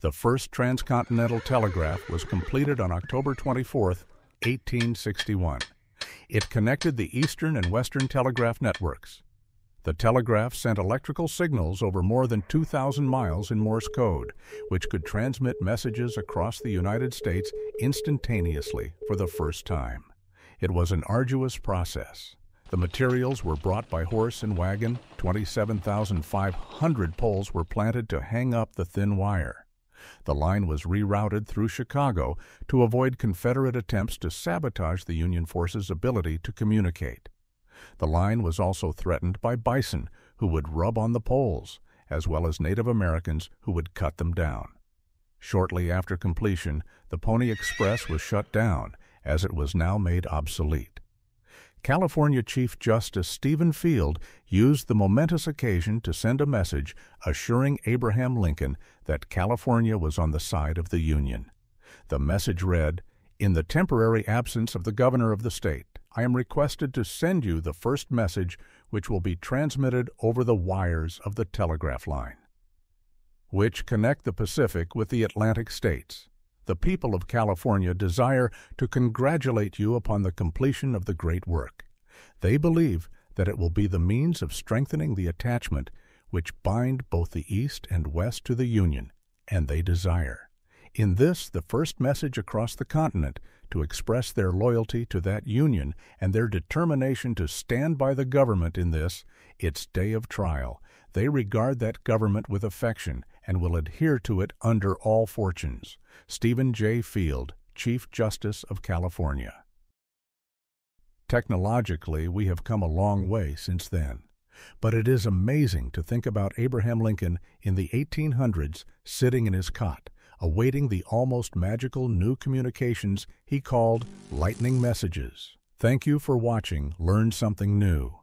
The first transcontinental telegraph was completed on October 24, 1861. It connected the eastern and western telegraph networks. The telegraph sent electrical signals over more than 2,000 miles in Morse code, which could transmit messages across the United States instantaneously for the first time. It was an arduous process. The materials were brought by horse and wagon. 27,500 poles were planted to hang up the thin wire. The line was rerouted through Chicago to avoid Confederate attempts to sabotage the Union forces' ability to communicate. The line was also threatened by bison, who would rub on the poles, as well as Native Americans who would cut them down. Shortly after completion, the Pony Express was shut down, as it was now made obsolete. California Chief Justice Stephen Field used the momentous occasion to send a message assuring Abraham Lincoln that California was on the side of the Union. The message read, "In the temporary absence of the governor of the state, I am requested to send you the first message which will be transmitted over the wires of the telegraph line, which connect the Pacific with the Atlantic states. The people of California desire to congratulate you upon the completion of the great work. They believe that it will be the means of strengthening the attachment which bind both the East and West to the Union, and they desire, in this the first message across the continent, to express their loyalty to that Union and their determination to stand by the government in this, its day of trial. They regard that government with affection and will adhere to it under all fortunes. Stephen J. Field, Chief Justice of California." Technologically, we have come a long way since then, but it is amazing to think about Abraham Lincoln in the 1800s sitting in his cot, awaiting the almost magical new communications he called lightning messages. Thank you for watching Learn Something New.